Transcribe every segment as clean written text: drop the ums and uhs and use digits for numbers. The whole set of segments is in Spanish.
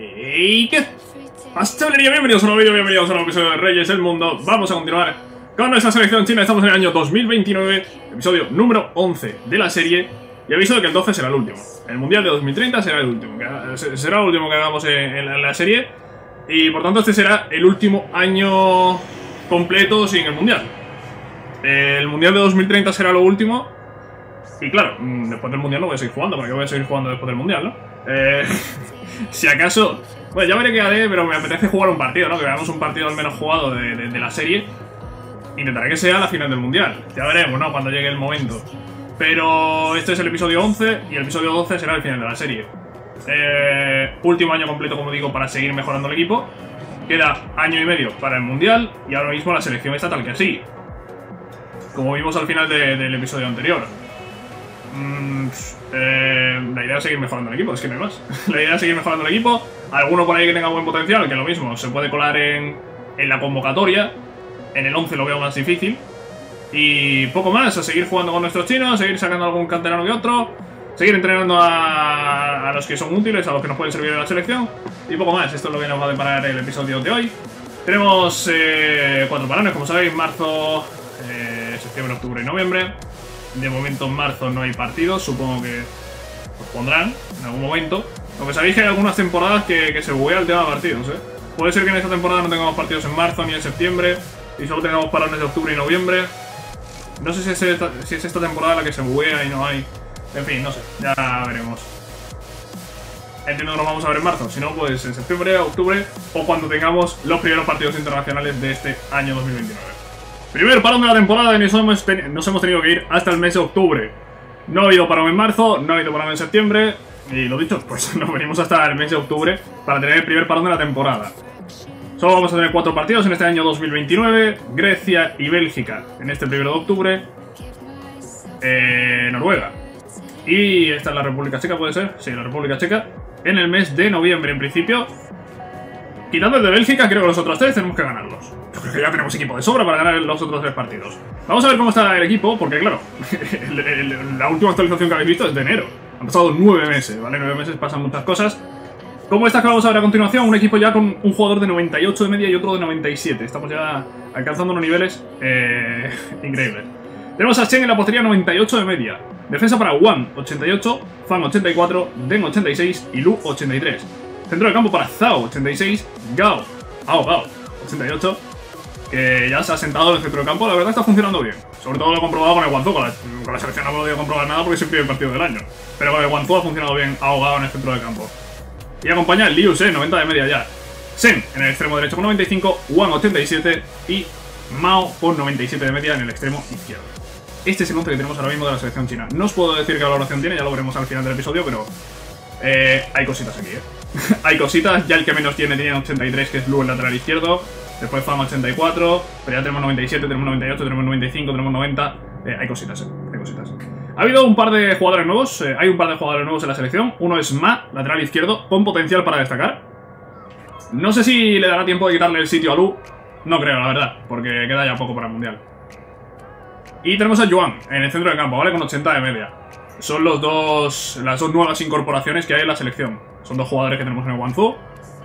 ¿Y qué? Pastelería, bienvenidos a un nuevo vídeo, bienvenidos a un nuevo episodio de Reyes del Mundo. Vamos a continuar con nuestra selección china. Estamos en el año 2029, episodio número 11 de la serie. Y habéis visto que el 12 será el último. El mundial de 2030 será el último. Será el último que hagamos en la serie. Y por tanto este será el último año completo sin el mundial. El mundial de 2030 será lo último. Y claro, después del mundial no voy a seguir jugando. Porque voy a seguir jugando después del mundial, ¿no? Si acaso... Bueno, ya veré qué haré, pero me apetece jugar un partido, ¿no? Que veamos un partido al menos jugado de la serie. Intentaré que sea la final del mundial. Ya veremos, ¿no? Cuando llegue el momento. Pero este es el episodio 11 y el episodio 12 será el final de la serie. Último año completo, como digo, para seguir mejorando el equipo. Queda año y medio para el mundial y ahora mismo la selección está tal que así. Como vimos al final del episodio anterior. La idea es seguir mejorando el equipo, es que no hay más. La idea es seguir mejorando el equipo. Alguno por ahí que tenga buen potencial, que lo mismo, se puede colar en la convocatoria. En el 11 lo veo más difícil. Y poco más, a seguir jugando con nuestros chinos, seguir sacando algún canterano que otro, seguir entrenando a los que son útiles, a los que nos pueden servir en la selección. Y poco más, esto es lo que nos va a deparar el episodio de hoy. Tenemos 4 parones, como sabéis, marzo, septiembre, octubre y noviembre. De momento en marzo no hay partidos, supongo que los pondrán en algún momento. Aunque sabéis que hay algunas temporadas que se buguea el tema de partidos, Puede ser que en esta temporada no tengamos partidos en marzo ni en septiembre y solo tengamos parones de octubre y noviembre. No sé si es esta temporada la que se buguea y no hay... En fin, no sé, ya veremos. Entiendo que nos vamos a ver en marzo, si no pues en septiembre, octubre o cuando tengamos los primeros partidos internacionales de este año 2029. Primer parón de la temporada y nos hemos tenido que ir hasta el mes de octubre. No ha habido parón en marzo, no ha habido parón en septiembre. Y lo dicho, pues nos venimos hasta el mes de octubre para tener el primer parón de la temporada. Solo vamos a tener 4 partidos en este año 2029. Grecia y Bélgica en este 1 de octubre. Noruega. Y esta es la República Checa, ¿puede ser? Sí, la República Checa en el mes de noviembre en principio. Quitando el de Bélgica, creo que los otros 3 tenemos que ganarlos. Yo creo que ya tenemos equipo de sobra para ganar los otros 3 partidos. Vamos a ver cómo está el equipo, porque claro, la última actualización que habéis visto es de enero. Han pasado 9 meses, ¿vale? 9 meses pasan muchas cosas. Como estas que vamos a ver a continuación, un equipo ya con un jugador de 98 de media y otro de 97. Estamos ya alcanzando unos niveles increíbles. Tenemos a Shen en la portería 98 de media. Defensa para Wang 88, Fan 84, Deng 86 y Lu 83. Centro de campo para Zhao, 86, Gao, 88, que ya se ha sentado en el centro de campo. La verdad está funcionando bien. Sobre todo lo he comprobado con el Guangzhou. Con la selección no he podido comprobar nada porque es el primer partido del año. Pero con el Guangzhou ha funcionado bien Gao en el centro de campo. Y acompaña a Liu She, 90 de media ya. Shen en el extremo derecho con 95, Wang 87 y Mao con 97 de media en el extremo izquierdo. Este es el 11 que tenemos ahora mismo de la selección china. No os puedo decir qué valoración tiene, ya lo veremos al final del episodio, pero... hay cositas aquí, hay cositas, ya el que menos tiene 83, que es Lu, el lateral izquierdo. Después Fama 84, pero ya tenemos 97, tenemos 98, tenemos 95, tenemos 90. Hay cositas, hay cositas. Ha habido un par de jugadores nuevos, hay un par de jugadores nuevos en la selección. Uno es Ma, lateral izquierdo, con potencial para destacar. No sé si le dará tiempo de quitarle el sitio a Lu. No creo, la verdad, porque queda ya poco para el mundial. Y tenemos a Yuan en el centro del campo, ¿vale? Con 80 de media. Son las dos nuevas incorporaciones que hay en la selección. Son 2 jugadores que tenemos en el Guangzhou,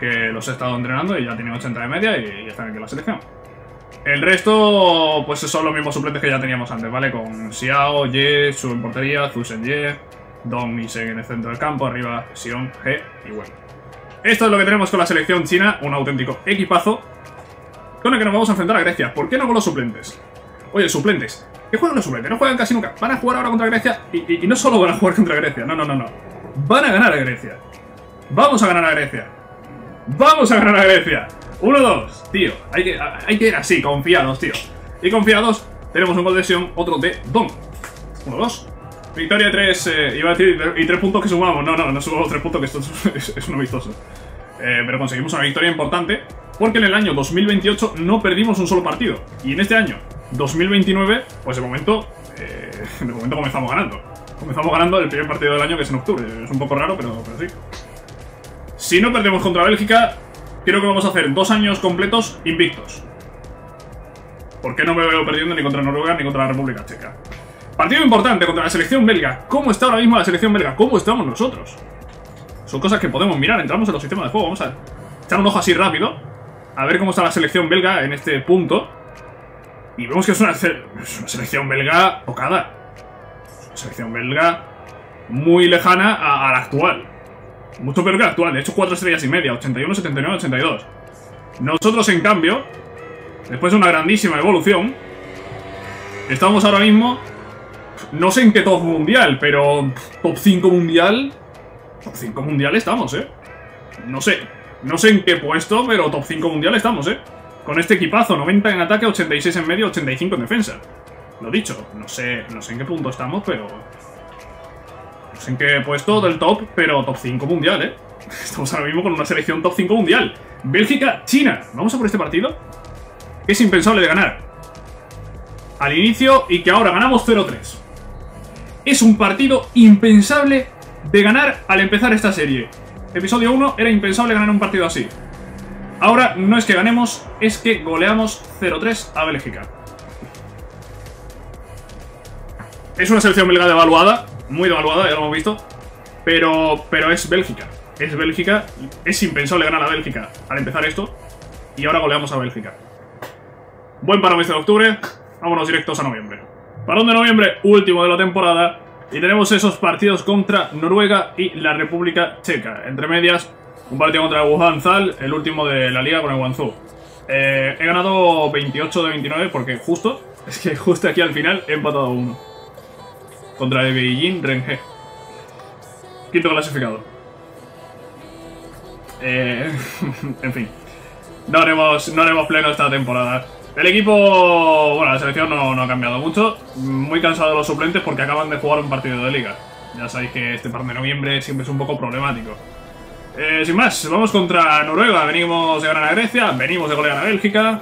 que los he estado entrenando y ya tienen 80 de media y están aquí en la selección. El resto, pues son los mismos suplentes que ya teníamos antes, ¿vale? Con Xiao, Ye, Su en portería, Zhu Shen Ye, Dong y Seng en el centro del campo, arriba Xion, He y Wen. Esto es lo que tenemos con la selección china, un auténtico equipazo con el que nos vamos a enfrentar a Grecia. ¿Por qué no con los suplentes? Oye, suplentes. ¿Qué juegan los suplentes? No juegan casi nunca. Van a jugar ahora contra Grecia y no solo van a jugar contra Grecia. No. Van a ganar a Grecia. Vamos a ganar a Grecia. ¡Vamos a ganar a Grecia! 1-2, tío. Hay que ir así, confiados, tío. Y confiados, tenemos un gol de Sion, otro de Don. 1-2. Victoria 3, iba a decir, y 3 puntos que sumamos. No sumamos 3 puntos, que esto es un vistoso. Pero conseguimos una victoria importante, porque en el año 2028 no perdimos un solo partido. Y en este año 2029, pues de momento comenzamos ganando. Comenzamos ganando el primer partido del año, que es en octubre. Es un poco raro, pero sí. Si no perdemos contra Bélgica, creo que vamos a hacer 2 años completos invictos. Porque no me veo perdiendo ni contra Noruega ni contra la República Checa. Partido importante contra la selección belga. ¿Cómo está ahora mismo la selección belga? ¿Cómo estamos nosotros? Son cosas que podemos mirar. Entramos en los sistemas de juego. Vamos a echar un ojo así rápido a ver cómo está la selección belga en este punto. Y vemos que es una selección belga tocada. Es una selección belga muy lejana a la actual. Mucho peor que la actual. De hecho, 4 estrellas y media. 81, 79, 82. Nosotros, en cambio, después de una grandísima evolución, estamos ahora mismo, no sé en qué top mundial, pero top 5 mundial. Top 5 mundial estamos, ¿eh? No sé en qué puesto, pero top 5 mundial estamos, ¿eh? Con este equipazo, 90 en ataque, 86 en medio, 85 en defensa. Lo dicho, no sé en qué punto estamos, pero... no sé en qué puesto del top, pero top 5 mundial, ¿eh? Estamos ahora mismo con una selección top 5 mundial. Bélgica, China. Vamos a por este partido, que es impensable de ganar al inicio y que ahora ganamos 0-3. Es un partido impensable de ganar al empezar esta serie. Episodio 1 era impensable ganar un partido así. Ahora no es que ganemos, es que goleamos 0-3 a Bélgica. Es una selección belga devaluada, muy devaluada, ya lo hemos visto. Pero es Bélgica. Es Bélgica, es impensable ganar a Bélgica al empezar esto. Y ahora goleamos a Bélgica. Buen parón este de octubre, vámonos directos a noviembre. Parón de noviembre, último de la temporada. Y tenemos esos partidos contra Noruega y la República Checa. Entre medias... un partido contra Guangzhou, el último de la liga con el Guangzhou. He ganado 28 de 29 porque justo, es que justo aquí al final he empatado 1. Contra el Beijing Renhe. Quinto clasificado. En fin. No haremos pleno esta temporada. El equipo, bueno, la selección no ha cambiado mucho. Muy cansado de los suplentes porque acaban de jugar un partido de liga. Ya sabéis que este par de noviembre siempre es un poco problemático. Sin más, vamos contra Noruega. Venimos de ganar a Grecia, venimos de golear a Bélgica.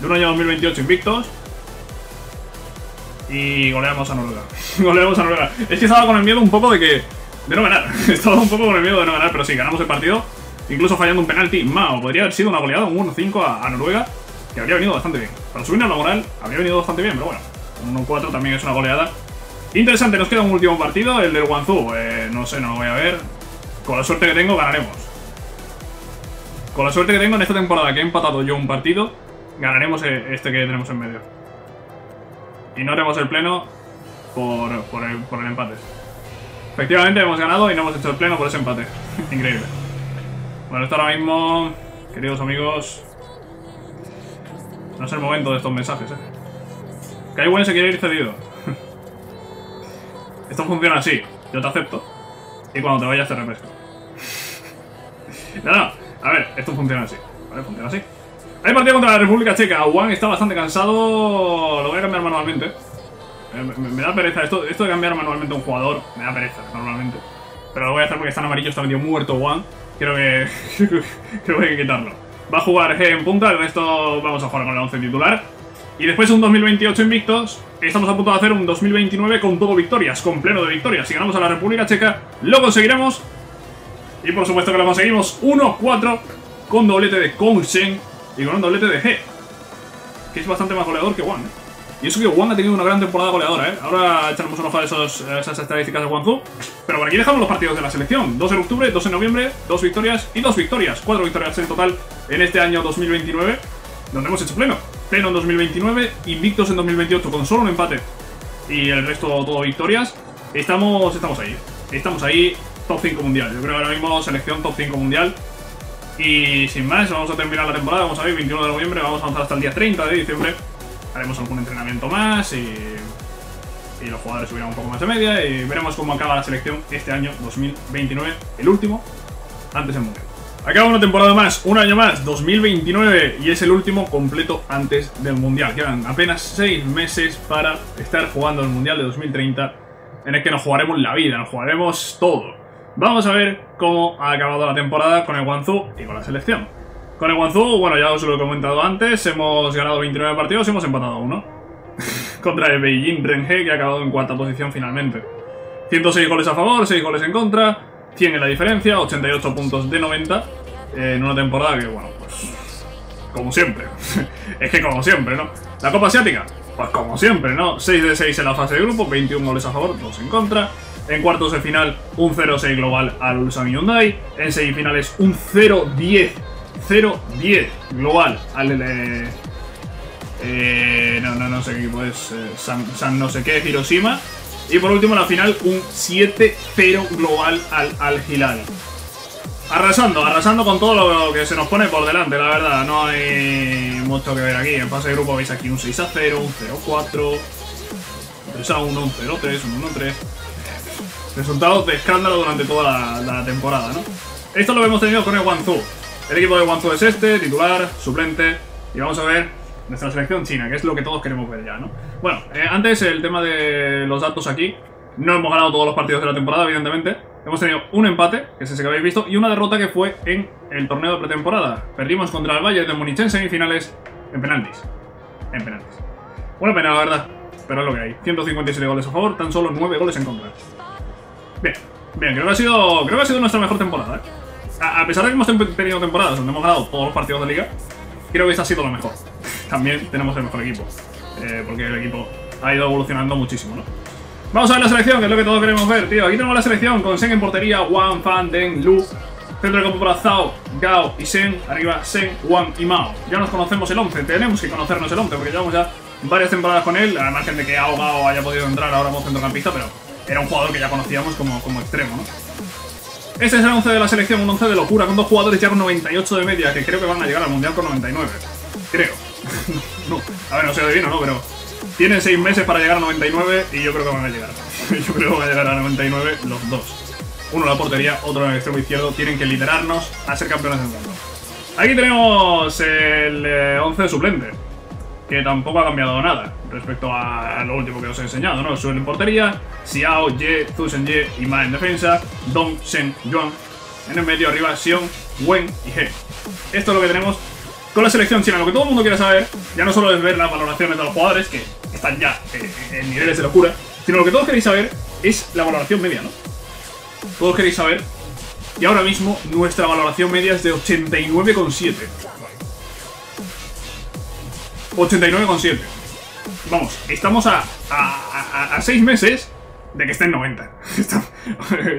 De un año 2028 invictos. Y goleamos a Noruega. Goleamos a Noruega. Es que estaba con el miedo un poco de no ganar. Estaba un poco con el miedo de no ganar, pero sí, ganamos el partido. Incluso fallando un penalti. Mao, podría haber sido una goleada, un 1-5 a Noruega, que habría venido bastante bien. Para subirnos la moral, habría venido bastante bien, pero bueno. Un 1-4 también es una goleada. Interesante, nos queda un último partido, el del Guangzhou. No sé, no lo voy a ver. Con la suerte que tengo, ganaremos. Con la suerte que tengo en esta temporada, que he empatado yo un partido, ganaremos este que tenemos en medio. Y no haremos el pleno por el empate. Efectivamente, hemos ganado y no hemos hecho el pleno por ese empate. Increíble. Bueno, esto ahora mismo, queridos amigos, no es el momento de estos mensajes, ¿eh? Que hay bueno se quiere ir cedido. Esto funciona así. Yo te acepto. Y cuando te vayas te refresco. No, a ver, esto funciona así. Vale, funciona así. Hay partido contra la República Checa. Juan está bastante cansado. Lo voy a cambiar manualmente. Me da pereza. Esto de cambiar manualmente a un jugador me da pereza, normalmente. Pero lo voy a hacer porque está en amarillo, está medio muerto Juan. Creo que hay que quitarlo. Va a jugar G en punta. El resto vamos a jugar con el 11 titular. Y después un 2028 invictos. Estamos a punto de hacer un 2029 con todo victorias, con pleno de victorias. Si ganamos a la República Checa, lo conseguiremos. Y por supuesto que lo conseguimos. 1-4 con doblete de Kongsen y con un doblete de He, que es bastante más goleador que Wang. Y eso que Wang ha tenido una gran temporada goleadora, ¿eh? Ahora echaremos un ojo a esas estadísticas de Guangzhou. Pero por aquí dejamos los partidos de la selección. 2 en octubre, 2 en noviembre, 2 victorias y 2 victorias. 4 victorias en total en este año 2029, donde hemos hecho pleno. Pleno en 2029, invictos en 2028 con solo un empate y el resto todo victorias. Estamos ahí, top 5 mundial. Yo creo que ahora mismo selección top 5 mundial. Y sin más, vamos a terminar la temporada. Vamos a ver, 21 de noviembre, vamos a avanzar hasta el día 30 de diciembre. Haremos algún entrenamiento más y los jugadores subirán un poco más de media. Y veremos cómo acaba la selección este año 2029, el último antes del mundial. Acaba una temporada más, un año más, 2029, y es el último completo antes del Mundial. Quedan apenas 6 meses para estar jugando el Mundial de 2030, en el que nos jugaremos la vida, nos jugaremos todo. Vamos a ver cómo ha acabado la temporada con el Guangzhou y con la selección. Con el Guangzhou, bueno, ya os lo he comentado antes, hemos ganado 29 partidos y hemos empatado 1. Contra el Beijing Renhe, que ha acabado en cuarta posición finalmente. 106 goles a favor, 6 goles en contra... 100 en la diferencia, 88 puntos de 90 en una temporada que, bueno, pues... como siempre. Es que como siempre, ¿no? La Copa Asiática, pues como siempre, ¿no? 6 de 6 en la fase de grupo, 21 goles a favor, 2 en contra. En cuartos de final, un 0-6 global al Ulsan Hyundai. En semifinales, un 0-10 global al... no sé qué equipo es. San no sé qué, Hiroshima. Y por último, en la final, un 7-0 global al Hilal. Arrasando con todo lo que se nos pone por delante, la verdad. No hay mucho que ver aquí. En fase de grupo veis aquí un 6-0, un 0-4, un 3-1, un 0-3, un 1-3. Resultados de escándalo durante toda la temporada, ¿no? Esto lo hemos tenido con el Guangzhou. El equipo de Guangzhou es este, titular, suplente. Y vamos a ver nuestra selección china, que es lo que todos queremos ver ya, ¿no? Bueno, antes el tema de los datos aquí. No hemos ganado todos los partidos de la temporada, evidentemente. Hemos tenido un empate, que es ese que habéis visto, y una derrota que fue en el torneo de pretemporada. Perdimos contra el Bayern de Múnich en semifinales en penaltis. Una pena, la verdad, pero es lo que hay. 157 goles a favor, tan solo 9 goles en contra. Bien, creo que ha sido nuestra mejor temporada, ¿eh? A pesar de que hemos tenido temporadas donde hemos ganado todos los partidos de liga, creo que esta ha sido la mejor. También tenemos el mejor equipo, porque el equipo ha ido evolucionando muchísimo, ¿no? Vamos a ver la selección, que es lo que todos queremos ver, tío. Aquí tenemos la selección con Shen en portería, Wang, Fan, Deng, Lu. Centro de campo para Zhao, Gao y Shen. Arriba Shen, Wang y Mao. Ya nos conocemos el 11, tenemos que conocernos el 11, porque llevamos ya varias temporadas con él. A margen de que Ao Gao haya podido entrar ahora como centrocampista, pero era un jugador que ya conocíamos como extremo, ¿no? Este es el 11 de la selección, un 11 de locura, con dos jugadores ya con 98 de media, que creo que van a llegar al Mundial con 99. Creo. No, a ver, no sé de bien o no, pero... Tienen 6 meses para llegar a 99 y yo creo que van a llegar. Yo creo que van a llegar a 99 los dos. Uno en la portería, otro en el extremo izquierdo. Tienen que liderarnos a ser campeones del mundo. Aquí tenemos el 11 suplente, que tampoco ha cambiado nada respecto a lo último que os he enseñado, ¿no? Suel en portería, Xiao, Ye, Zhu Shenye y Ma en defensa, Dong, Shen, Yuan. En el medio arriba, Xiong, Wen y He. Esto es lo que tenemos con la selección china. Lo que todo el mundo quiere saber, ya no solo es ver las valoraciones de los jugadores, que están ya en niveles de locura, sino lo que todos queréis saber es la valoración media, ¿no? Todos queréis saber, y ahora mismo nuestra valoración media es de 89,7. 89,7. Vamos, estamos a 6 meses de que esté en 90.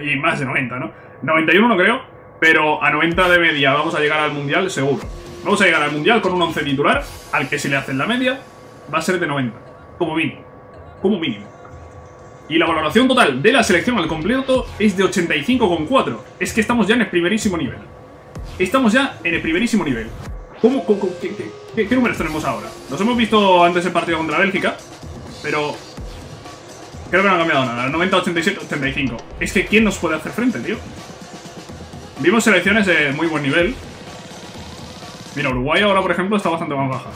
Y más de 90, ¿no? 91 no creo, pero a 90 de media vamos a llegar al Mundial seguro. Vamos a llegar al Mundial con un 11 titular, al que si le hacen la media, va a ser de 90, como mínimo. Como mínimo. Y la valoración total de la selección al completo es de 85,4. Es que estamos ya en el primerísimo nivel. Estamos ya en el primerísimo nivel. ¿Qué números tenemos ahora? Los hemos visto antes el partido contra Bélgica, pero creo que no ha cambiado nada. 90, 87, 85. Es que ¿quién nos puede hacer frente, tío? Vimos selecciones de muy buen nivel. Mira, Uruguay ahora, por ejemplo, está bastante más baja.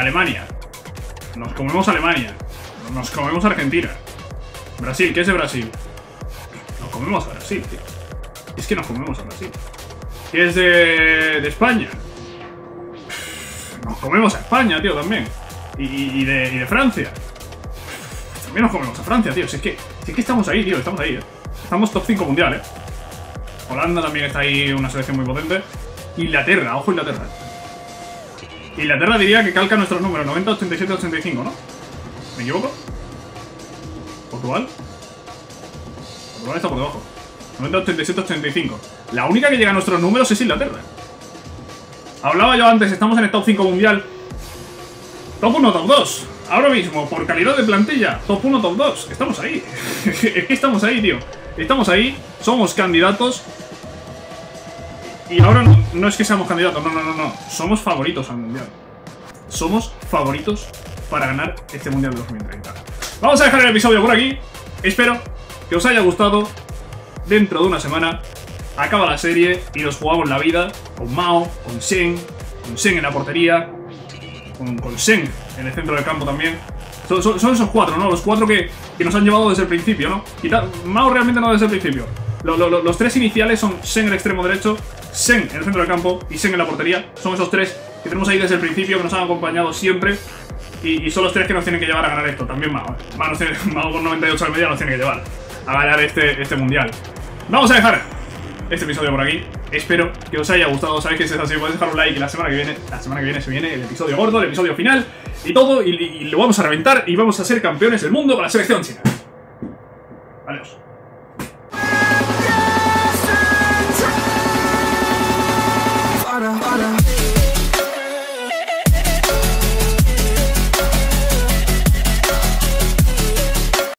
Alemania. Nos comemos Alemania. Nos comemos Argentina. Brasil, ¿qué es de Brasil? Nos comemos a Brasil, tío. Es que nos comemos a Brasil. ¿Qué es de España? Nos comemos a España, tío, también. Y de Francia. También nos comemos a Francia, tío. Si es que estamos ahí, tío. Estamos ahí, eh. Estamos top 5 mundial, eh. Holanda también está ahí, una selección muy potente. Inglaterra, ojo Inglaterra. Inglaterra diría que calca nuestros números, 90, 87, 85, ¿no? ¿Me equivoco? ¿Portugal? Portugal está por debajo. 90, 87, 85. La única que llega a nuestros números es Inglaterra. Hablaba yo antes, estamos en el top 5 mundial. Top 1, top 2. Ahora mismo, por calidad de plantilla, top 1, top 2. Estamos ahí. Es que estamos ahí, tío. Estamos ahí, somos candidatos. Y ahora no es que seamos candidatos, no. Somos favoritos al Mundial. Somos favoritos para ganar este Mundial de 2030. Vamos a dejar el episodio por aquí. Espero que os haya gustado. Dentro de una semana acaba la serie y nos jugamos la vida con Mao, con Shen en la portería, con Shen en el centro del campo también. Son esos cuatro, ¿no? Los cuatro que nos han llevado desde el principio, ¿no? Mao realmente no desde el principio. Los tres iniciales son Shen en el extremo derecho, Shen en el centro del campo y Shen en la portería. Son esos tres que tenemos ahí desde el principio, que nos han acompañado siempre. Y son los tres que nos tienen que llevar a ganar esto. También Mao, Mao con 98 de media nos tiene que llevar a ganar este mundial. Vamos a dejar este episodio por aquí. Espero que os haya gustado. Sabéis que si es así, podéis dejar un like. Y la semana que viene se viene el episodio gordo, el episodio final. Y todo, y lo vamos a reventar. Y vamos a ser campeones del mundo con la selección china.